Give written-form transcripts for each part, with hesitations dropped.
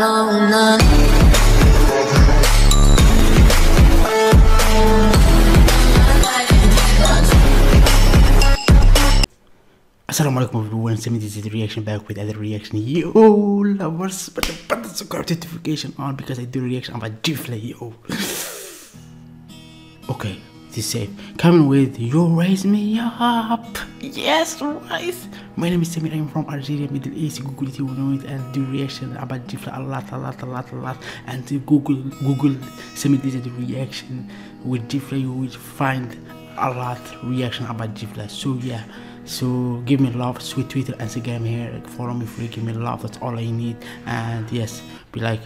Assalamu alaikum everyone, Sammy this is the reaction back with another reaction. Yo lovers, but the subscribe notification on because I do reaction about Jifla. Yo okay, this is safe. Coming with You Raise Me Up. Yes, rise. My name is Sammy, I'm from Algeria, Middle East. Google it, you know it, and do reaction about Jifla a lot. And Google Sammy this is the reaction with Jifla, you will find a lot reaction about Jifla. So yeah. So give me love, sweet Twitter, Instagram here, follow me free, give me love, that's all I need. And yes, be like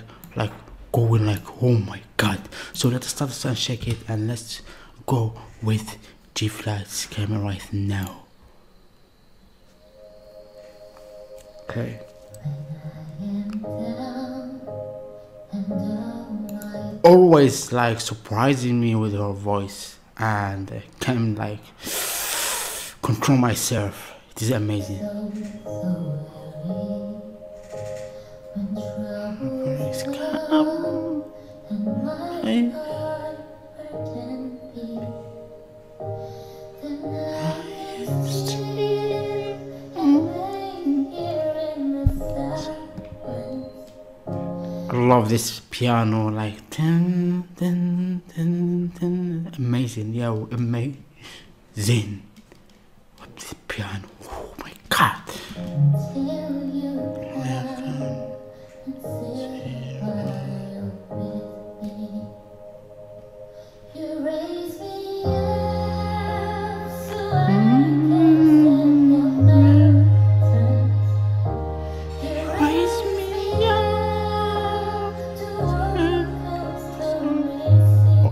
going like, oh my god. So let's start and check it, and let's go with Jifla's camera right now. Okay. Always like surprising me with her voice, and can like control myself. It is amazing. I love this piano, like dun, dun, dun, dun. Amazing. Yeah, amazing. The piano, oh my god.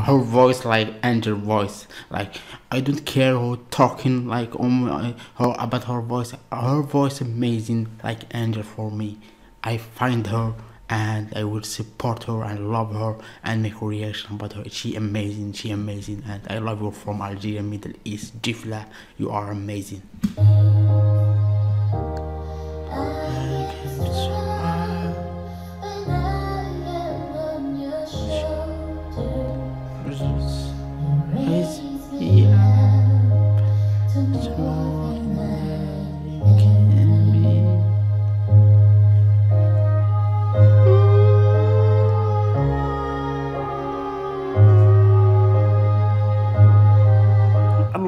Her voice like angel voice, like I don't care who talking like her about her voice. Her voice amazing, like angel for me. I find her and I will support her and love her and make a reaction about her. She amazing, and I love you from Algeria, Middle East. Jifla, you are amazing.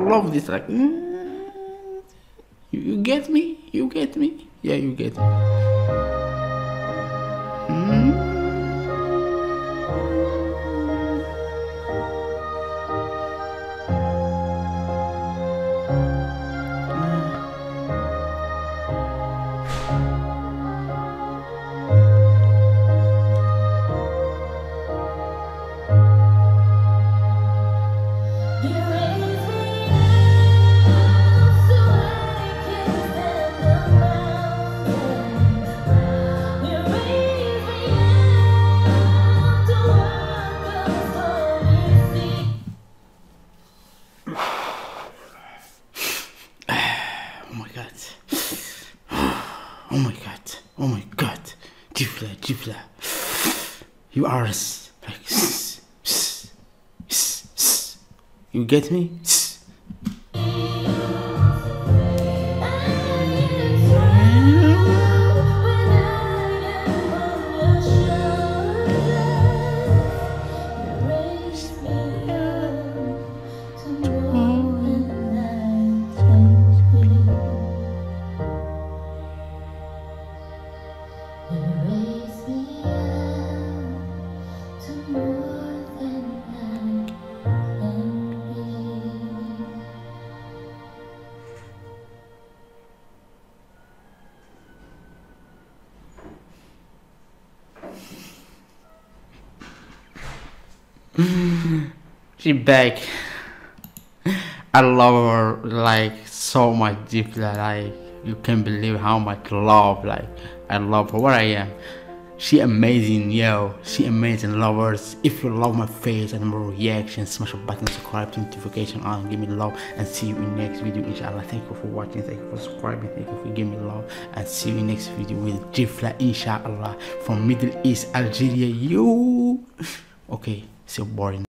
Love this, like you get me, yeah, you get me. Oh my god, Jifla, you are like, you get me? She back. I love her like so much, Jifla. Like you can't believe how much love. Like I love her. What I am. She amazing, yo. She amazing, lovers. If you love my face and my reaction, smash a button, subscribe to notification on, give me love, and see you in next video, inshallah. Thank you for watching, thank you for subscribing, thank you for giving me love, and see you in next video with Jifla, inshallah, from Middle East, Algeria. You okay, so boring.